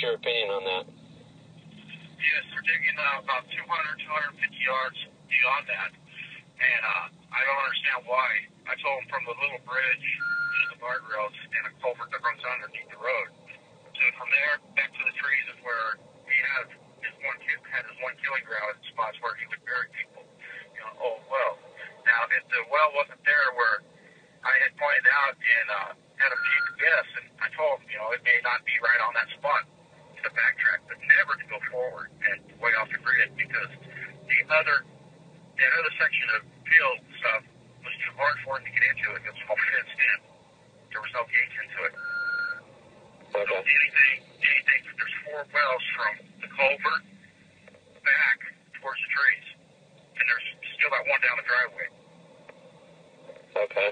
What's your opinion on that? Yes, we're digging about 200, 250 yards beyond that, and I don't understand why. I told them from the little bridge to the guardrails and a culvert that runs underneath the road. So from there back to the trees is where we had his one killing ground spots where he would bury people. You know, old well. Now if the well wasn't there where I had pointed out and had a GPS, and I told him, you know, it may not be right on that spot to backtrack, but never to go forward and way off the grid, because the other section of field stuff was too hard for him to get into it. It was all fenced in. There was no gates into it. Okay. So anything, there's four wells from the culvert back towards the trees, and there's still that one down the driveway. Okay.